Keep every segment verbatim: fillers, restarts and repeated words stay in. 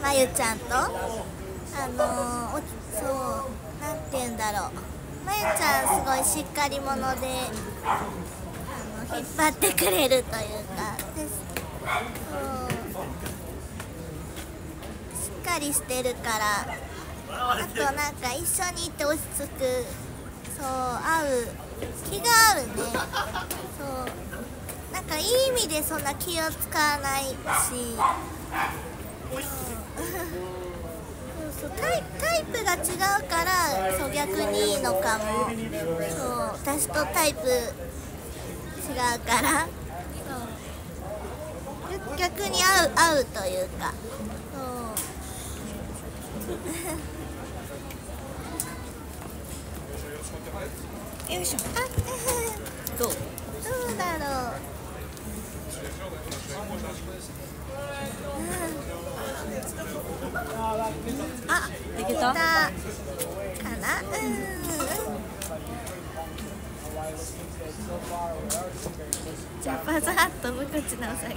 まゆちゃんとあのー、そうなんて言うんだろう、まゆちゃんすごいしっかり者であの引っ張ってくれるというかで、そうしっかりしてるから、あとなんか一緒にいて落ち着く、そう合う気があるね。そうなんかいい意味でそんな気を使わないし。そうそうタイ、タイプが違うからそう逆にいいのかも。そう私とタイプ違うからそう逆に合う、合うというかそうよいしょあどうどうだろう、うんあ、できたかな、うん。じゃあパザーッと無口なおさげ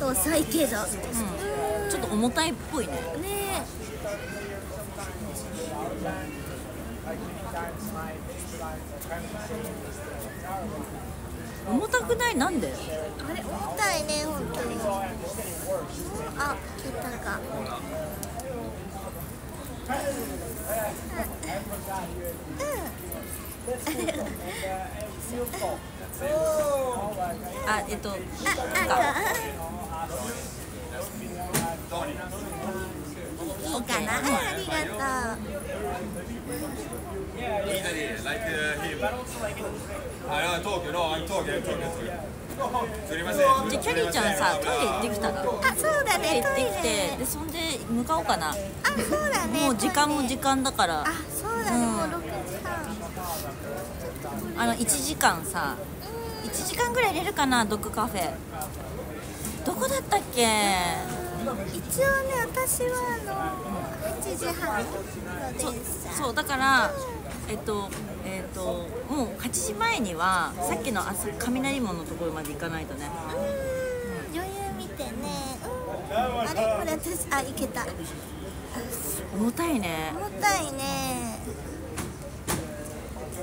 と遅いけど、うん、ちょっと重たいっぽいね。ねえ重たくない？なんで？あれ重たいね本当に。うん、あ、切ったか。あ、えっと、あ、いいかな。ありがとう。あ、トークの、トーク、トーク。すみません。で、キャリーちゃんさ、トイレできたら。あ、そうだね。トイレできて、で、そんで向かおうかな。あ、そうだね。もう時間も時間だから。あ、そうだね。もう六時間。あの一時間さ、一時間ぐらい入れるかな、ドッグカフェ。どこだったっけ？一応ね、私はあの八時半の電車。そう、だから。えっと、えっと、もうはちじまえにはさっきの朝雷門のところまで行かないとね。うん、余裕見てね。うん、あれこれ私、あ、行けた。重たいね。重たいね。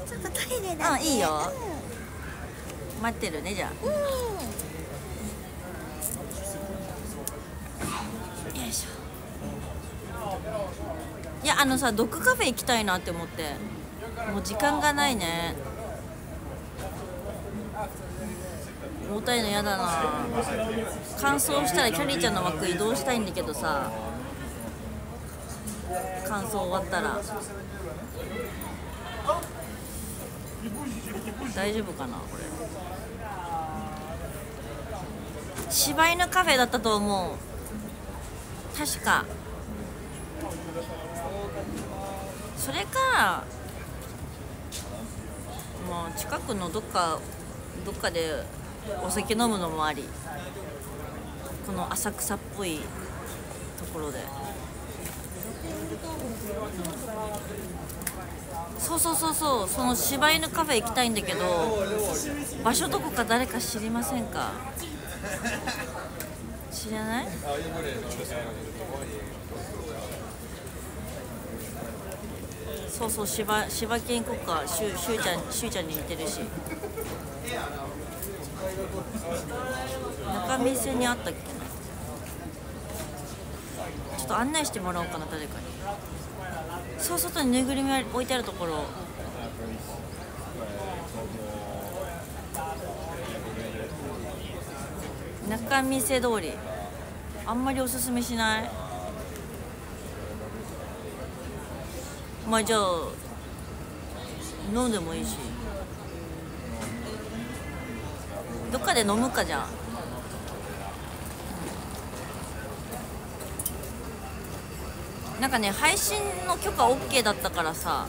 ちょっとトイレだね。あ、いいよ。うん、待ってるね、じゃあ。うん、よいしょ。いや、あのさ、ドッグカフェ行きたいなって思って。もう時間がないね。重たいのやだな。乾燥したらキャリーちゃんの枠移動したいんだけどさ、乾燥終わったら大丈夫かな。これ柴犬カフェだったと思う、確か。それかまあ近くのどっかどっかでお酒飲むのもあり、この浅草っぽいところで、そうそうそうそう、その柴犬カフェ行きたいんだけど、場所どこか誰か知りませんか？知らない？そうそう、しば、しばけん行こうか、しゅ、しゅうちゃん、しゅうちゃんに似てるし。中見世にあったっけな。ちょっと案内してもらおうかな、誰かに。そう、外にぬいぐるみ置いてあるところ。中見世通り。あんまりおすすめしない。まあじゃあ飲んでもいいし、どっかで飲むか。じゃあなんかね、配信の許可 オーケー だったからさ、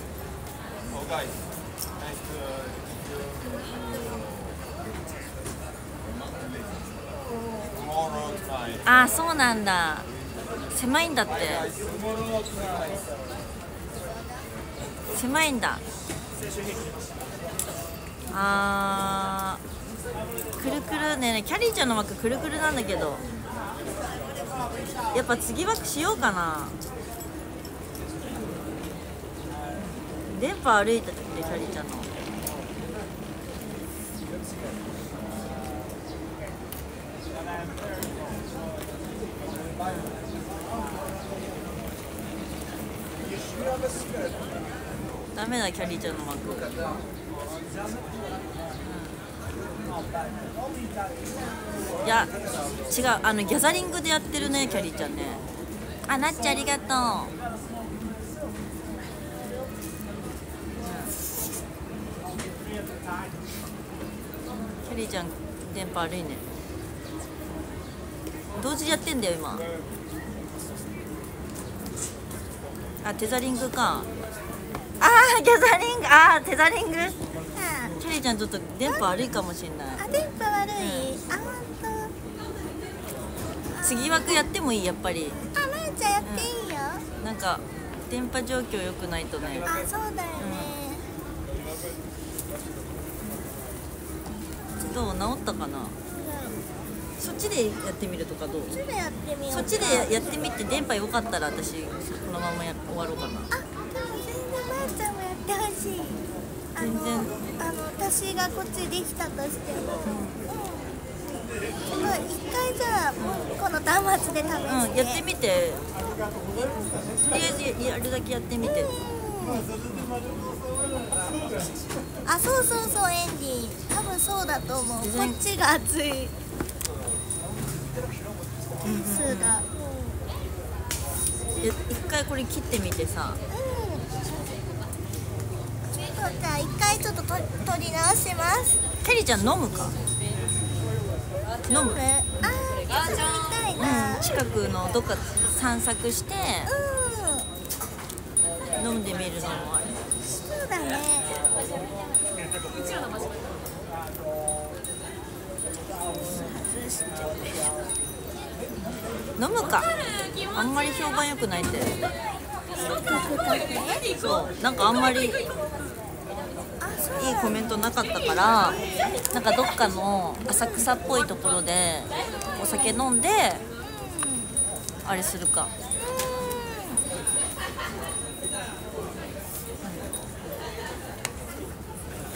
ああそうなんだ、狭いんだって。狭いんだ。あー、くるくるね、キャリーちゃんの枠くるくるなんだけど、やっぱ次枠しようかな。電波歩いた時でキャリーちゃんのダメだ、キャリーちゃんの幕、うん、いや違う、あのギャザリングでやってるね、キャリーちゃんね。あ、なっちゃんありがとう、うん、キャリーちゃん電波悪いね。同時やってんだよ今。あ、テザリングか。あー、ギャザリング、あー、テザリング。うん、キャリーちゃんちょっと電波悪いかもしれない。あ、電波悪い。うん、あ、本当。次枠やってもいい、やっぱり。あ、まゆちゃんやっていいよ。うん、なんか電波状況良くないとね。あ、そうだよね。うん、どう、治ったかな。うん、そっちでやってみるとかどう。そっちでやってみよう。そっちでやってみて、電波良かったら、私このままや終わろうかな。あ、あの、あの私がこっちできたとしても、うん、うん、一回じゃあ、うん、この端末で試して、うん、やってみて、とりあえずやるだけやってみて、うん、あ、そうそうそう、エンディー、多分そうだと思う、こっちが熱い、点数が、うん、一回これ切ってみてさ、うん、じゃあ一回ちょっとと取り直します。キャリーちゃん飲むか、飲む、ああ、飲みたいな、うん、近くのどっか散策して、うん、飲んでみるのもあり。そうだね、飲むか、あんまり評判良くないって、そう、なんかあんまりいいコメントなかったから、なんかどっかの浅草っぽいところでお酒飲んで、うん、あれするか、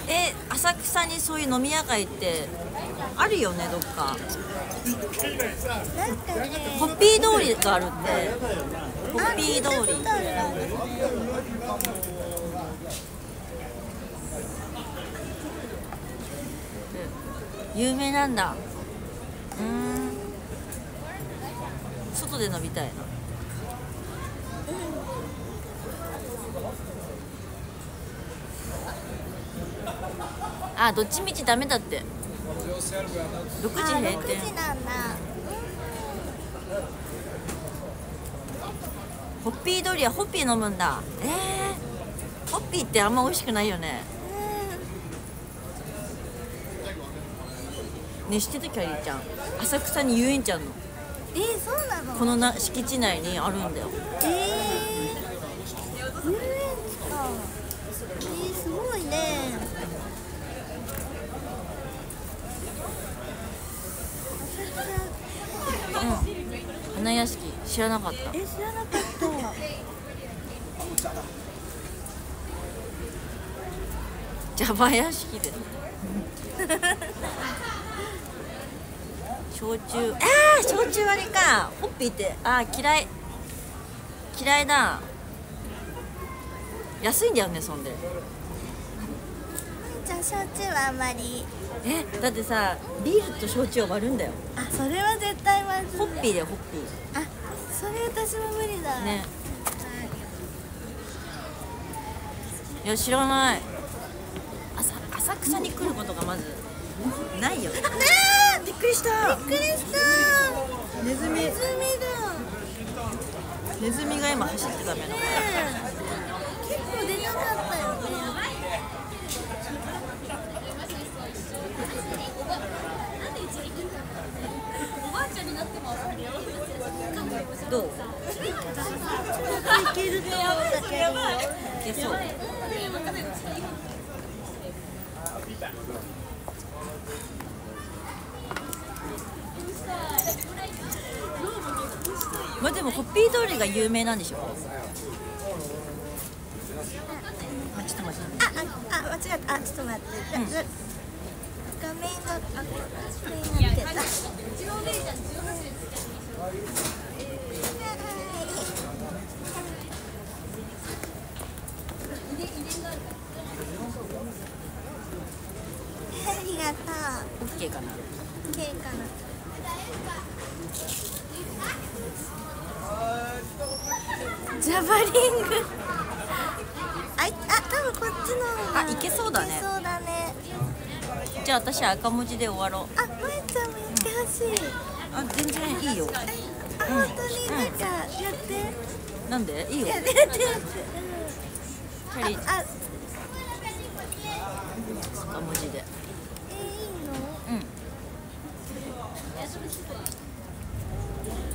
うん、え、浅草にそういう飲み屋街ってあるよね、どっか。ホッピー通りがあるんで、ホッピー通り。有名なんだ。うん、外で飲みたい、うん、あ、どっちみちダメだって、ろくじ閉店、ろくじなんだ、うん、ホッピードリア、ホッピー飲むんだ。えー、ホッピーってあんま美味しくないよね。ね、知ってた、キャリーちゃん、浅草に遊園地あるの。えー、そうなの。このな敷地内にあるんだよ。えー、遊園地か。えー、すごいね。うん、花屋敷知らなかった。えー、知らなかった茶葉屋敷で焼酎、ああ、焼酎割りか。ホッピーって、ああ、嫌い嫌いだ。安いんだよね、そんで。じゃあ焼酎はあんまり。え、だってさ、ビールと焼酎を割るんだよ。あ、それは絶対まずい。ホッピーだよ、ホッピー。あ、それ私も無理だね。いや、知らない。浅草に来ることがまずないよね。びっくりした。びっくりした。ネズミ。ネズミだ。ネズミが今走ってた目の前。結構出なかったよね。おばあちゃんになってもあるよ。どう？いけるね、やばい。いけそう。まあでもコピー通りが有名なんでしょ。あ、ちょっと待って。あ、あ、間違った。あ、ちょっと待って。うん、画面があ、画面になってた。ありがとう。オッケーかな。オッケーかな。ジャバリングあ、あ、多分こっちのあ、いけそうだね。そうだね。じゃあ私は赤文字で終わろう。あ、まえちゃんもやってほしい。あ、全然いいよ。あ、本当になんかやって。なんで？いいよ。やってやって。キャリー。あ、赤文字で。え、いいの？うん。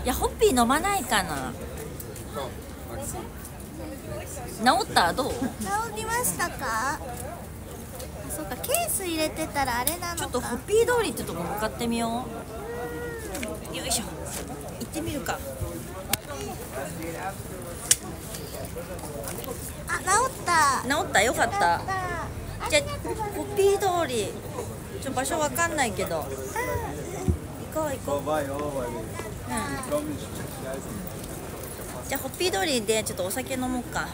いや、ホッピー飲まないかな。治った？どう？治りましたか？そうか、ケース入れてたらあれなのか。ちょっとコピー通りってとこ向かってみよう。よいしょ、行ってみるか。あ、治った。治った、よかった。じゃあコピー通り。ちょっと場所わかんないけど。行こう行こう。うん。じゃあホッピードリーでちょっとお酒飲もうか。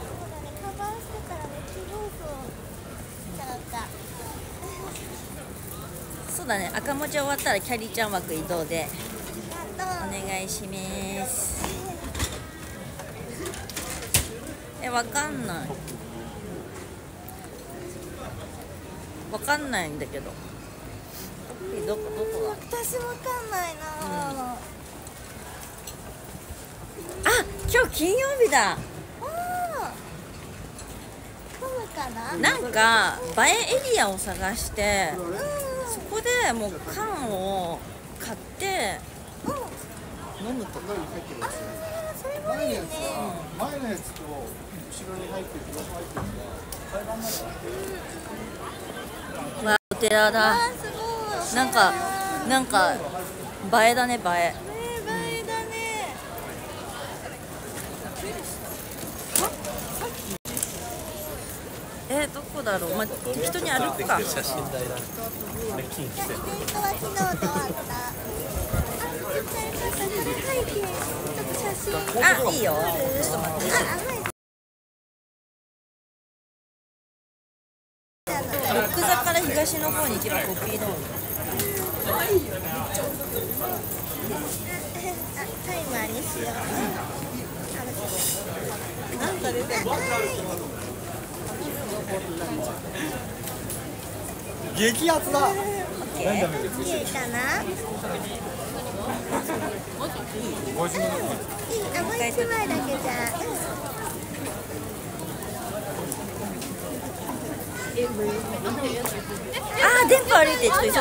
そうだね、赤文字終わったらキャリーちゃん枠移動でお願いします。え、わかんないわかんないんだけど、ホッピーどこどこだ。私わかんないな。うん、今日金曜日だ。なんか映えエリアを探して、そこでもう缶を買って飲むとか。それもいいね。前のやつと後ろに入ってる、両方入ってるから。わあ、お寺だ。なんかなんか映えだね、映え。えー、どこだろう、まあ、適当に歩くか。写真台だ。あ、いいよ。ちょっと待って。奥座から東の方に行けばコピー通り。あ、タイマーにしよう。なんか出てる。激アツだ。あ、電波悪いって、ちょっと急ごう。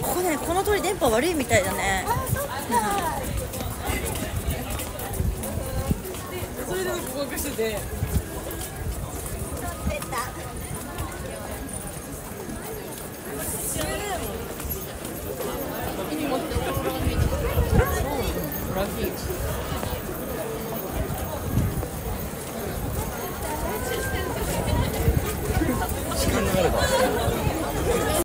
ここね、この通り電波悪いみたいだね。あ、そっか。それでも合格してて。時間流れた。